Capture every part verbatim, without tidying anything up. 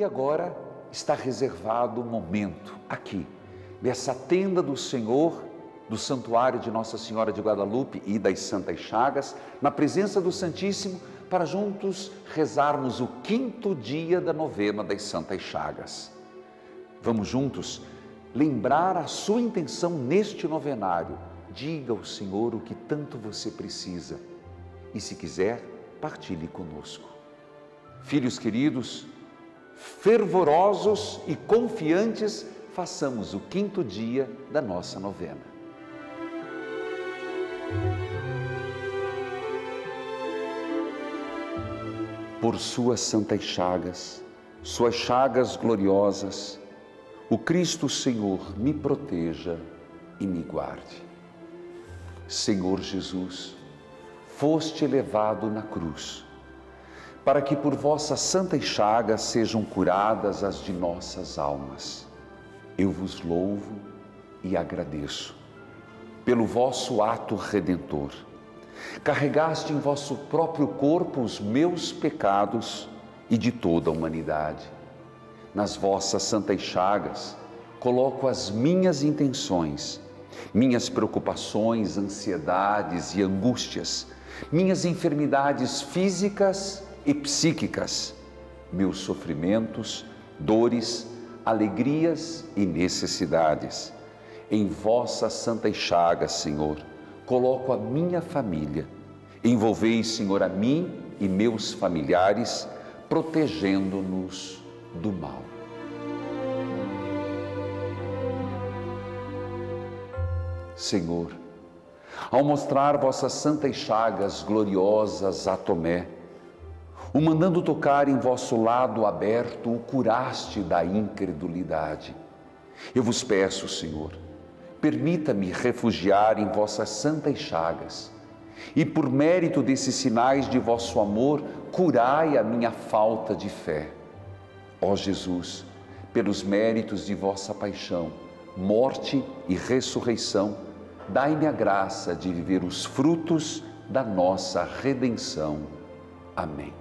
E agora está reservado o momento, aqui, nessa tenda do Senhor, do Santuário de Nossa Senhora de Guadalupe e das Santas Chagas, na presença do Santíssimo, para juntos rezarmos o quinto dia da novena das Santas Chagas. Vamos juntos lembrar a sua intenção neste novenário. Diga ao Senhor o que tanto você precisa e, se quiser, partilhe conosco. Filhos queridos, fervorosos e confiantes, façamos o quinto dia da nossa novena. Por suas santas chagas, suas chagas gloriosas, o Cristo Senhor me proteja e me guarde. Senhor Jesus, foste elevado na cruz, para que por vossas santas chagas sejam curadas as de nossas almas. Eu vos louvo e agradeço pelo vosso ato redentor. Carregaste em vosso próprio corpo os meus pecados e de toda a humanidade. Nas vossas santas chagas, coloco as minhas intenções, minhas preocupações, ansiedades e angústias, minhas enfermidades físicas e psíquicas, meus sofrimentos, dores, alegrias e necessidades. Em vossas santas chagas, Senhor, coloco a minha família. Envolvei, Senhor, a mim e meus familiares, protegendo-nos do mal. Senhor, ao mostrar vossas santas chagas gloriosas a Tomé, o mandando tocar em vosso lado aberto, o curaste da incredulidade. Eu vos peço, Senhor, permita-me refugiar em vossas santas chagas e, por mérito desses sinais de vosso amor, curai a minha falta de fé. Ó Jesus, pelos méritos de vossa paixão, morte e ressurreição, dai-me a graça de viver os frutos da nossa redenção. Amém.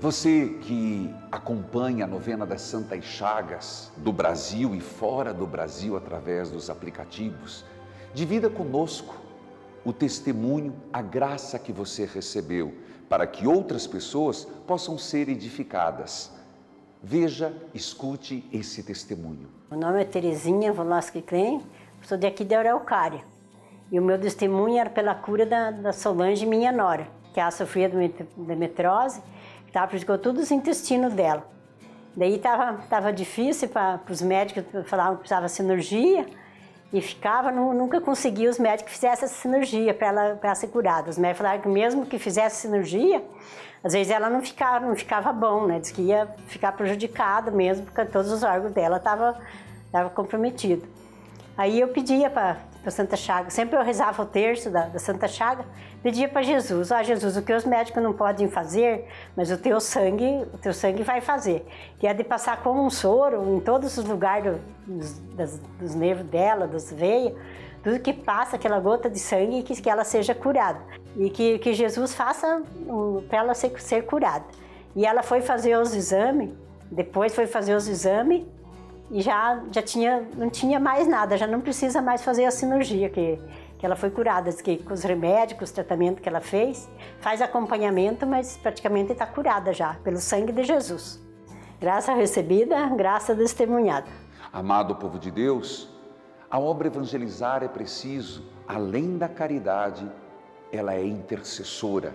Você que acompanha a novena das Santas Chagas do Brasil e fora do Brasil através dos aplicativos, divida conosco o testemunho, a graça que você recebeu, para que outras pessoas possam ser edificadas. Veja, escute esse testemunho. Meu nome é Teresinha Volosco Klein, sou daqui da Aureucária. E o meu testemunho era pela cura da, da Solange, minha nora, que ela sofria de metrose. Tá, prejudicou todos os intestinos dela. Daí tava, tava difícil para os médicos, falavam que precisava de sinergia e ficava, não, nunca conseguia os médicos que fizessem essa sinergia para ela, pra ela ser curada. Os médicos falaram que mesmo que fizesse sinergia, às vezes ela não ficava, não ficava bom, né? Diz que ia ficar prejudicada mesmo, porque todos os órgãos dela estavam tava comprometidos. Aí eu pedia para a Santa Chaga, sempre eu rezava o terço da, da Santa Chaga, pedia para Jesus, ó, Jesus, o que os médicos não podem fazer, mas o teu sangue, o teu sangue vai fazer. Que é de passar como um soro em todos os lugares do, dos, dos nervos dela, das veias, tudo que passa, aquela gota de sangue, que, que ela seja curada. E que, que Jesus faça um, para ela ser, ser curada. E ela foi fazer os exames, depois foi fazer os exames, e já, já tinha, não tinha mais nada, já não precisa mais fazer a sinergia, que, que ela foi curada, que com os remédios, com os tratamentos que ela fez, faz acompanhamento, mas praticamente está curada já, pelo sangue de Jesus. Graça recebida, graça testemunhada. Amado povo de Deus, a obra evangelizar é preciso, além da caridade, ela é intercessora.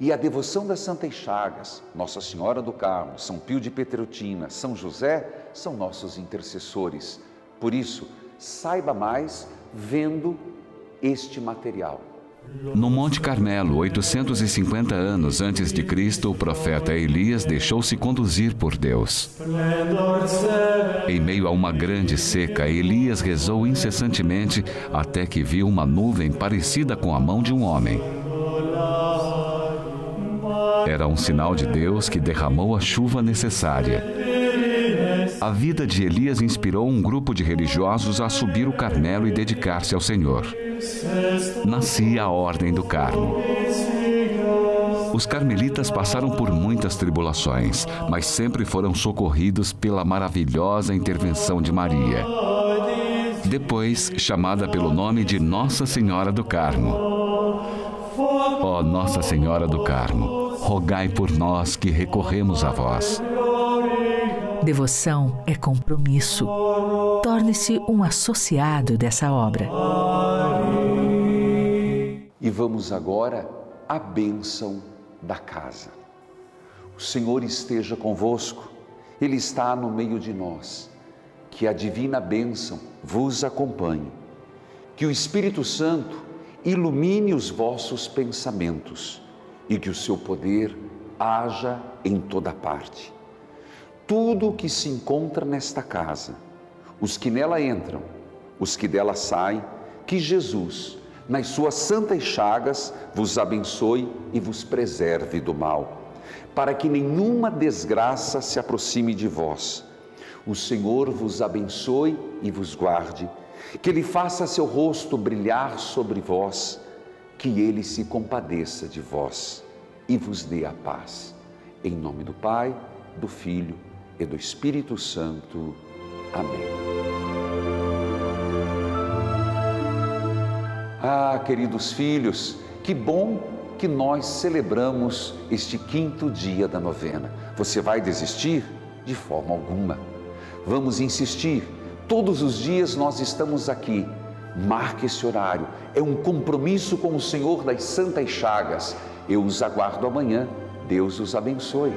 E a devoção das Santas Chagas, Nossa Senhora do Carmo, São Pio de Pietrelcina, São José, são nossos intercessores. Por isso, saiba mais vendo este material. No Monte Carmelo, oitocentos e cinquenta anos antes de Cristo, o profeta Elias deixou-se conduzir por Deus. Em meio a uma grande seca, Elias rezou incessantemente até que viu uma nuvem parecida com a mão de um homem. Era um sinal de Deus que derramou a chuva necessária. A vida de Elias inspirou um grupo de religiosos a subir o Carmelo e dedicar-se ao Senhor. Nascia a Ordem do Carmo. Os carmelitas passaram por muitas tribulações, mas sempre foram socorridos pela maravilhosa intervenção de Maria, depois chamada pelo nome de Nossa Senhora do Carmo. Ó Nossa Senhora do Carmo, rogai por nós que recorremos a vós. Devoção é compromisso. Torne-se um associado dessa obra. E vamos agora à bênção da casa. O Senhor esteja convosco, Ele está no meio de nós. Que a divina bênção vos acompanhe. Que o Espírito Santo ilumine os vossos pensamentos e que o seu poder haja em toda parte. Tudo o que se encontra nesta casa, os que nela entram, os que dela saem, que Jesus, nas suas santas chagas, vos abençoe e vos preserve do mal, para que nenhuma desgraça se aproxime de vós. O Senhor vos abençoe e vos guarde, que Ele faça seu rosto brilhar sobre vós, que Ele se compadeça de vós e vos dê a paz. Em nome do Pai, do Filho e do Espírito Santo. Amém. Ah, queridos filhos, que bom que nós celebramos este quinto dia da novena. Você vai desistir? De forma alguma. Vamos insistir. Todos os dias nós estamos aqui. Marque esse horário. É um compromisso com o Senhor das Santas Chagas. Eu os aguardo amanhã. Deus os abençoe.